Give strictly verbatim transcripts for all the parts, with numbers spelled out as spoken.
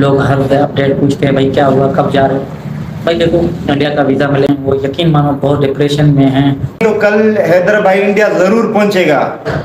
लोग हर अपडेट पूछते हैं भाई क्या हुआ, कब जा रहे हो। भाई देखो इंडिया का वीज़ा मिले, वो यकीन मानो बहुत डिप्रेशन में हैं। तो कल हैदर भाई इंडिया ज़रूर पहुंचेगा,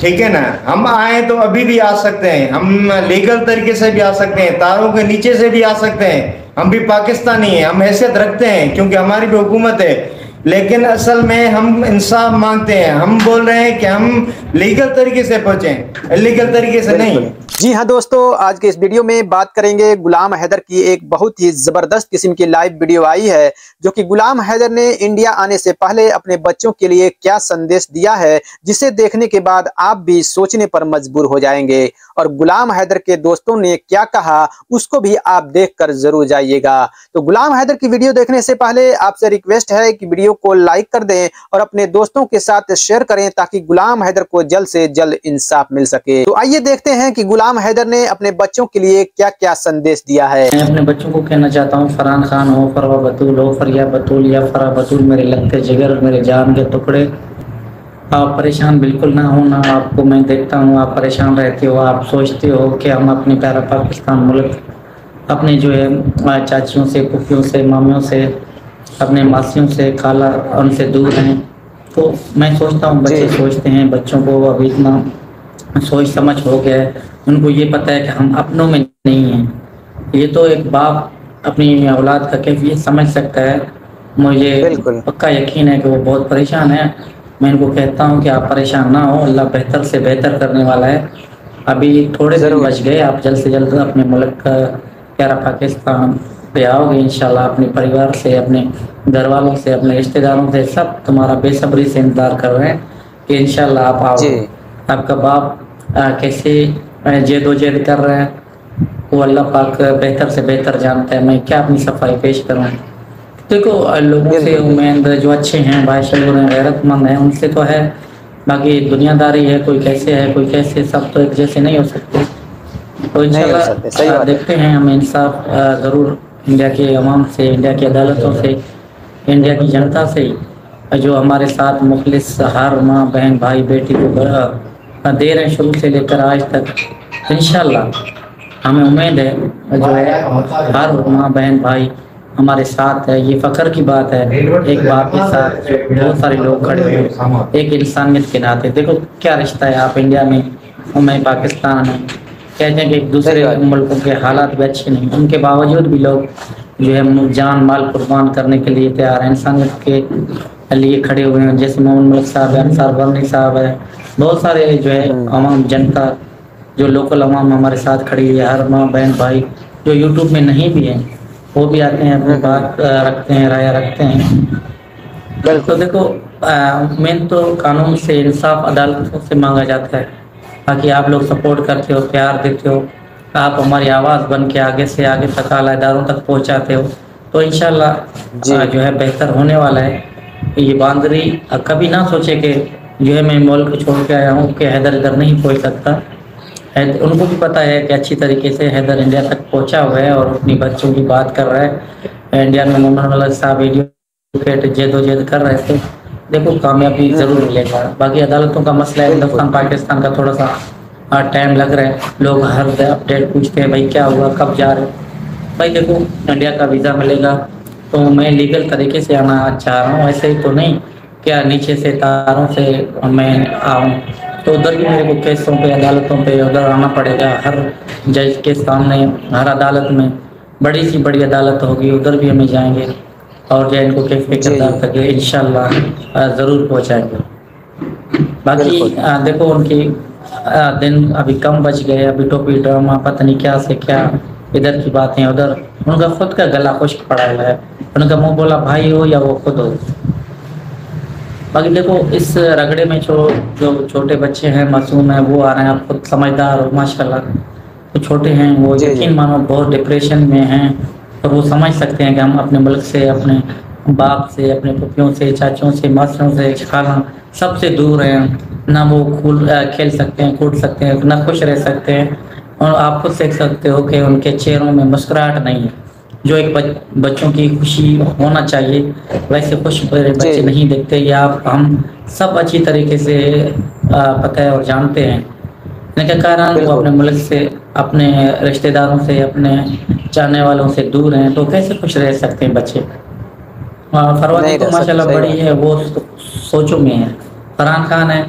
ठीक है ना। हम आए तो अभी भी आ सकते हैं, हम लीगल तरीके से भी आ सकते हैं, तारों के नीचे से भी आ सकते हैं। हम भी पाकिस्तानी हैं, हम हैसियत रखते हैं क्योंकि हमारी भी हुकूमत है, लेकिन असल में हम इंसाफ मांगते हैं। हम बोल रहे हैं कि हम लीगल तरीके से पहुंचें, इलीगल तरीके से नहीं। जी हाँ दोस्तों, आज के इस वीडियो में बात करेंगे गुलाम हैदर की। एक बहुत ही जबरदस्त किस्म की लाइव वीडियो आई है जो कि गुलाम हैदर ने इंडिया आने से पहले अपने बच्चों के लिए क्या संदेश दिया है, जिसे देखने के बाद आप भी सोचने पर मजबूर हो जाएंगे। और गुलाम हैदर के दोस्तों ने क्या कहा उसको भी आप देख कर जरूर जाइएगा। तो गुलाम हैदर की वीडियो देखने से पहले आपसे रिक्वेस्ट है कि वीडियो को लाइक कर दें और अपने दोस्तों के साथ शेयर करें ताकि गुलाम हैदर को जल्द से जल्द इंसाफ मिल सके। तो आइए देखते हैं कि गुलाम हैदर ने अपने बच्चों के लिए क्या क्या संदेश दिया है। मैं अपने बच्चों को कहना चाहता हूँ, फरहान खान हो, फरवा बतूल हो, फरिया बतूल या फरा बतूल, मेरे लगते जिगर मेरे जान के टुकड़े, आप परेशान बिल्कुल ना हो ना। आपको मैं देखता हूँ आप परेशान रहते हो, आप सोचते हो कि हम अपने प्यारा पाकिस्तान मुल्क अपने जो है चाचियों से, फूफियों से, मामियों से, अपने मासियों से, खाला उनसे दूर हैं। तो मैं सोचता हूँ बच्चे सोचते हैं, बच्चों को अभी इतना सोच समझ हो गया है, उनको ये पता है कि हम अपनों में नहीं हैं। ये तो एक बाप अपनी औलाद का कैफियत समझ सकता है। मुझे पक्का यकीन है कि वो बहुत परेशान है। मैं इनको कहता हूँ कि आप परेशान ना हो, अल्लाह बेहतर से बेहतर करने वाला है। अभी थोड़े दिन बच गए, आप जल्द से जल्द अपने मुल्क का प्यारा पाकिस्तान पे आओगे इंशाल्लाह। अपने परिवार से, अपने घर वालों से, अपने रिश्तेदारों से, सब तुम्हारा बेसब्री से इंतजार कर रहे हैं कि इंशाल्लाह आप आओगे। आपका बाप आ, कैसे जेदोजहद कर रहे हैं वो अल्लाह पाक बेहतर से बेहतर जानता है। मैं क्या अपनी सफाई पेश करूँ। देखो लोगों से उम्मीद जो अच्छे हैं, बादशाह हैं, गैरतमंद हैं, उनसे तो है, बाकी दुनियादारी है, कोई कैसे है कोई कैसे, सब तो एक जैसे नहीं हो सकते। तो इंशाल्लाह देखते हैं, हमें इंसाफ ज़रूर इंडिया के अवाम से, इंडिया की अदालतों से, इंडिया की जनता से, जो हमारे साथ मुखलिस हर माँ बहन भाई बेटी को दे रहे शुरू से लेकर आज तक। इंशाल्लाह हमें उम्मीद है जो है हर माँ बहन भाई हमारे साथ है। ये फ़ख्र की बात है एक बाप के साथ जो बहुत सारे लोग खड़े हुए एक इंसानियत के नाते। देखो क्या रिश्ता है, आप इंडिया में और मैं पाकिस्तान में। कहते हैं कि एक दूसरे मुल्कों के हालात भी अच्छे नहीं, उनके बावजूद भी लोग जो है जान माल कुर्बान करने के लिए तैयार हैं, इंसानियत के लिए खड़े हुए हैं। जैसे मोहन मलिक साहब है, अंसार वर्नी साहब है, बहुत सारे जो है आवाम जनता जो लोकल आवाम हमारे साथ खड़ी है। हर माँ बहन भाई जो यूट्यूब में नहीं भी हैं वो भी आते हैं, अपनी बात रखते हैं, राय रखते हैं। तो देखो मेन तो कानून से, इंसाफ अदालतों से मांगा जाता है। बाकी आप लोग सपोर्ट करते हो, प्यार देते हो, आप हमारी आवाज़ बन के आगे से आगे तक आलादारों तक पहुंचाते हो, तो इंशाल्लाह जो है बेहतर होने वाला है। ये बांदरी कभी ना सोचे कि जो है मैं मॉल को छोड़ के आया हूँ कि हैदर इधर नहीं पहुंच सकता। उनको भी पता है कि अच्छी तरीके से हैदर इंडिया तक पहुँचा हुआ है और अपने बच्चों की बात कर रहा है। इंडिया में मोहन मलिक साहब एडवोकेट जदोजहद कर रहे थे, देखो कामयाबी जरूर मिलेगा। बाकी अदालतों का मसला है, हिंदुस्तान पाकिस्तान का थोड़ा सा टाइम लग रहा है। लोग हर अपडेट पूछते हैं भाई क्या हुआ, कब जा रहे हो। भाई देखो इंडिया का वीज़ा मिलेगा तो मैं लीगल तरीके से आना चाह रहा हूँ, ऐसे ही तो नहीं क्या नीचे से तारों से मैं आऊँ। तो उधर भी मेरे को केसों पे, अदालतों पे उधर आना पड़ेगा, हर जज के सामने, हर अदालत में, बड़ी सी बड़ी अदालत होगी, उधर भी हमें जाएँगे और जो इनको कैफे किरदार तक इंशाल्लाह ज़रूर पहुँचाएंगे। बाकी देखो उनकी दिन अभी कम बच गए, अभी टोपी ड्रामा पता नहीं क्या से क्या, इधर की बातें उधर, उनका खुद का गला खुश्क पड़ा हुआ है। उनका मुंह बोला भाई हो या वो खुद हो। बाकी देखो इस रगड़े में जो जो छोटे बच्चे हैं, मासूम हैं, वो आ रहे हैं। आप खुद समझदार हो माशाल्लाह, तो छोटे हैं वो, यकीन मानो बहुत डिप्रेशन में हैं और वो समझ सकते हैं कि हम अपने मुल्क से, अपने बाप से, अपने फूफियों से, चाचों से, मासियों से, खाला सबसे दूर हैं ना। वो कूद खेल सकते हैं, कूद सकते हैं ना, खुश रह सकते हैं। और आप खुद देख सकते हो कि उनके चेहरों में मुस्कुराहट नहीं है, जो एक बच, बच्चों की खुशी होना चाहिए, वैसे खुश बच्चे नहीं देखते। ये आप हम सब अच्छी तरीके से पता है और जानते हैं। इनके कारण वो अपने मुल्क से, अपने रिश्तेदारों से, अपने चाहने वालों से दूर हैं तो कैसे खुश रह सकते हैं बच्चे। फरवरी तो माशाल्लाह बड़ी है, वो सोचों में है। फरहान खान है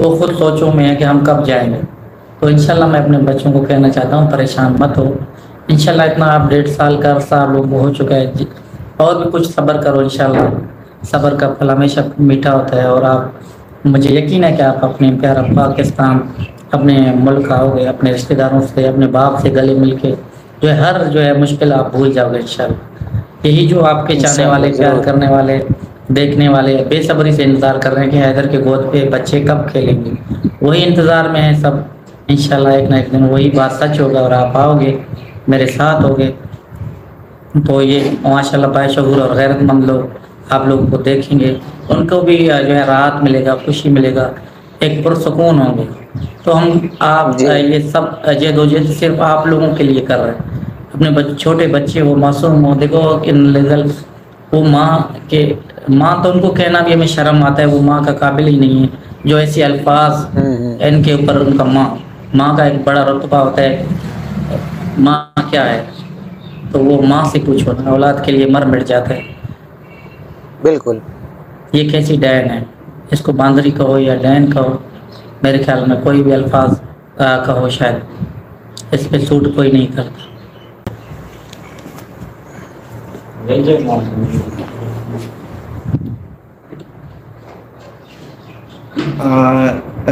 वो खुद सोचों में है कि हम कब जाएंगे। तो इंशाल्लाह मैं अपने बच्चों को कहना चाहता हूँ परेशान मत हो, इंशाल्लाह इतना आप डेढ़ साल का अरसा आप लोग हो चुका है और भी कुछ सब्र करो, इंशाल्लाह सब्र का फल हमेशा मीठा होता है। और आप, मुझे यकीन है कि आप अपने प्यारा पाकिस्तान, अपने मुल्क आओगे, अपने रिश्तेदारों से, अपने बाप से गले मिल के जो है हर जो है मुश्किल आप भूल जाओगे इंशाल्लाह। यही जो आपके चाहने वाले, प्यार करने वाले, देखने वाले बेसब्री से इंतज़ार कर रहे हैं कि हैदर के गोद पे बच्चे कब खेलेंगे, वही इंतज़ार में है सब। इंशाल्लाह एक ना एक दिन वही बात सच होगा और आप आओगे, मेरे साथ होगे। तो ये माशाल्लाह बाशऊर और गैरतमंद लोग आप लोगों को देखेंगे, उनको भी जो है राहत मिलेगा, खुशी मिलेगा, एक पुरसकून होंगे। तो हम आप ये सब अजय दोजे सिर्फ आप लोगों के लिए कर रहे हैं। अपने बच्चे, छोटे बच्चे वो मासूम हो, देखो इन रिजल्ट वो माँ के, माँ तो उनको कहना भी हमें शर्म आता है, वो माँ का काबिल ही नहीं है जो ऐसे अल्फाज इनके ऊपर। उनका माँ माँ का एक बड़ा रुतबा होता है, माँ क्या है, तो वो माँ से पूछो ना, औलाद के लिए मर मिट जाता है। बिल्कुल, ये कैसी डैन है, इसको बांदरी कहो या डैन कहो, मेरे ख्याल में कोई भी अल्फाज कहो शायद इस पर सूट कोई नहीं करता।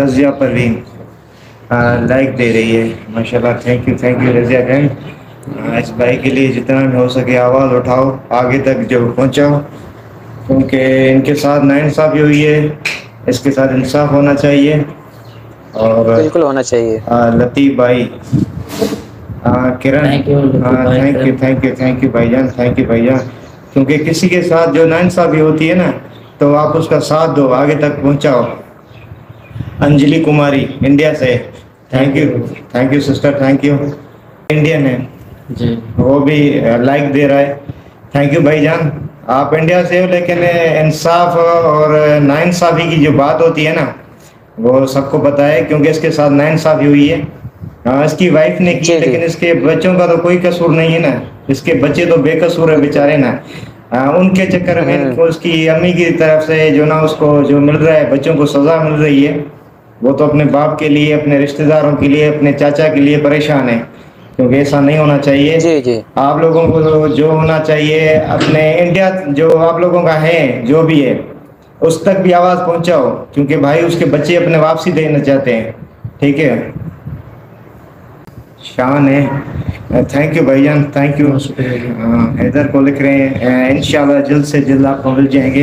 रजिया परवीन लाइक दे रही है, माशाल्लाह, thank you thank you Razia बहन। इस भाई के लिए जितना हो सके आवाज़ उठाओ, आगे तक जरूर पहुँचाओ, क्योंकि इनके साथ नाइंसाफ़ी हुई है, इसके साथ इंसाफ होना चाहिए। और बिल्कुल होना चाहिए। लतीफ़ भाई, Kiran, thank you thank you thank you भाईजान, थैंक यू भाईजान, क्योंकि किसी के साथ जो नाइंसाफ़ी होती है ना तो आप उसका साथ दो, आगे तक पहुंचाओ। अंजलि कुमारी इंडिया से, thank you thank you sister, thank you. Indian है जी, वो भी लाइक दे रहा है, थैंक यू भाईजान। आप इंडिया से हो, लेकिन इंसाफ और नाइंसाफ़ी की जो बात होती है ना वो सबको पता है, क्योंकि इसके साथ नाइंसाफ़ी हुई है। आ, इसकी वाइफ ने की, लेकिन इसके बच्चों का तो कोई कसूर नहीं है ना, इसके बच्चे तो बेकसूर है बेचारे ना। आ, उनके चक्कर में तो उसकी अम्मी की तरफ से जो ना उसको जो मिल रहा है, बच्चों को सज़ा मिल रही है, वो तो अपने बाप के लिए, अपने रिश्तेदारों के लिए, अपने चाचा के लिए परेशान है, क्योंकि ऐसा नहीं होना चाहिए। जी जी। आप लोगों को तो जो होना चाहिए अपने इंडिया, जो आप लोगों का है जो भी है, उस तक भी आवाज़ पहुंचाओ, क्योंकि भाई उसके बच्चे अपने वापसी देना चाहते हैं। ठीक है, शान है, थैंक यू भाईजान, थैंक यू। हैदर को लिख रहे हैं, इंशाल्लाह जल्द से जल्द आपको मिल जाएंगे,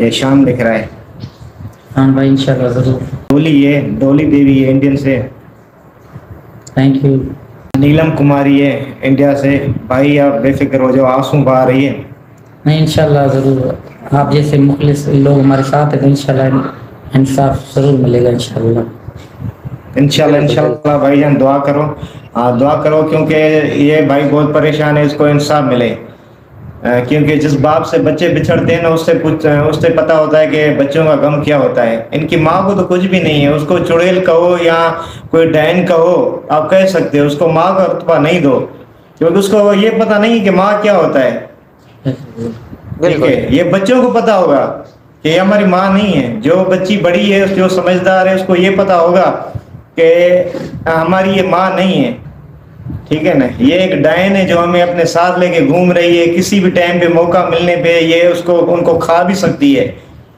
ये शान लिख रहा है। हाँ भाई इंशाल्लाह जरूर। डोली है, डोली देवी है इंडियन से, थैंक यू। नीलम कुमारी है इंडिया से, भाई आप बेफिक्र हो जाओ, आंसू बहा रही है। नहीं इंशाल्लाह ज़रूर, आप जैसे मुखलिस लोग हमारे साथ हैं तो इंशाल्लाह इंसाफ ज़रूर मिलेगा, इंशाल्लाह इंशाल्लाह इंशाल्लाह। भाईजान दुआ करो, आप दुआ करो, क्योंकि ये भाई बहुत परेशान है, इसको इंसाफ मिले, क्योंकि जिस बाप से बच्चे बिछड़ते हैं ना उससे कुछ उससे पता होता है कि बच्चों का गम क्या होता है। इनकी माँ को तो कुछ भी नहीं है, उसको चुड़ैल कहो या कोई डैन कहो आप कह सकते हो, उसको माँ का रुतबा नहीं दो, क्योंकि उसको ये पता नहीं कि माँ क्या होता है। ठीक है, ये बच्चों को पता होगा कि ये हमारी माँ नहीं है। जो बच्ची बड़ी है, जो समझदार है, उसको ये पता होगा कि हमारी ये माँ नहीं है। ठीक है ना, ये एक डायन है जो हमें अपने साथ लेके घूम रही है, किसी भी टाइम पे मौका मिलने पे ये उसको उनको खा भी सकती है।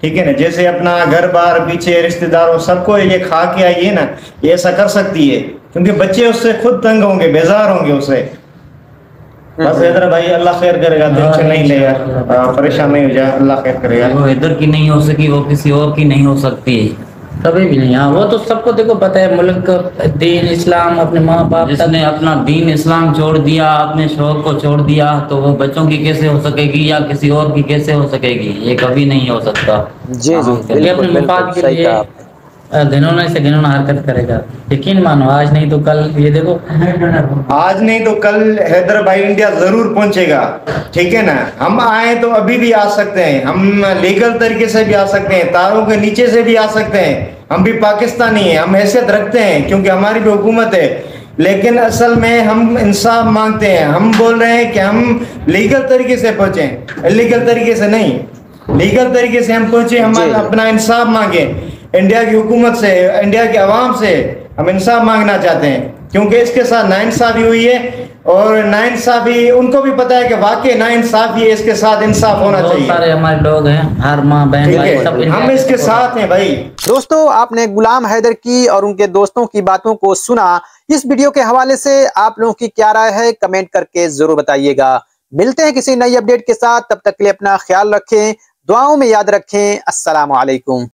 ठीक है ना, जैसे अपना घर बार, पीछे रिश्तेदारों, सबको ये खा के आई है ना, ये ऐसा कर सकती है, क्योंकि बच्चे उससे खुद तंग होंगे, बेजार होंगे उससे। बस इधर भाई अल्लाह खैर करेगा, टेंशन नहीं ले यार, परेशान नहीं हो जाए, अल्लाह खैर करेगा। वो इधर की नहीं हो सकी, वो किसी और की नहीं हो सकती, कभी भी नहीं। हाँ, वो तो सबको देखो पता है, मुल्क का दीन इस्लाम, अपने माँ बाप, जिसने अपना दीन इस्लाम छोड़ दिया, अपने शौक को छोड़ दिया, तो वो बच्चों की कैसे हो सकेगी या किसी और की कैसे हो सकेगी, ये कभी नहीं हो सकता। जी जी, अपने मुफाद के लिए घिनौने से घिनौना हरकत करेगा, यकीन मानो। आज नहीं तो कल, ये देखो आज नहीं तो कल हैदर भाई इंडिया जरूर पहुँचेगा। ठीक है ना, हम आए तो अभी भी आ सकते हैं, हम लीगल तरीके से भी आ सकते हैं, तारों के नीचे से भी आ सकते हैं, हम भी पाकिस्तानी हैं, हम हैसियत रखते हैं, क्योंकि हमारी भी हुकूमत है। लेकिन असल में हम इंसाफ मांगते हैं। हम बोल रहे हैं कि हम लीगल तरीके से पहुंचे, इलीगल तरीके से नहीं, लीगल तरीके से हम पहुंचे, हम अपना इंसाफ मांगे। इंडिया की हुकूमत से, इंडिया के अवाम से हम इंसाफ मांगना चाहते हैं, क्योंकि इसके साथ नाइंसाफी हुई है और नाइंसाफी उनको भी पता है कि वाकई नाइंसाफी है, इसके साथ इंसाफ होना चाहिए। सारे हमारे लोग हैं, हर माँ बहन भाई सब हम इसके साथ हैं भाई। दोस्तों, आपने गुलाम हैदर की और उनके दोस्तों की बातों को सुना। इस वीडियो के हवाले से आप लोगों की क्या राय है, कमेंट करके जरूर बताइएगा। मिलते हैं किसी नई अपडेट के साथ, तब तक के लिए अपना ख्याल रखें, दुआओं में याद रखें। अस्सलाम वालेकुम।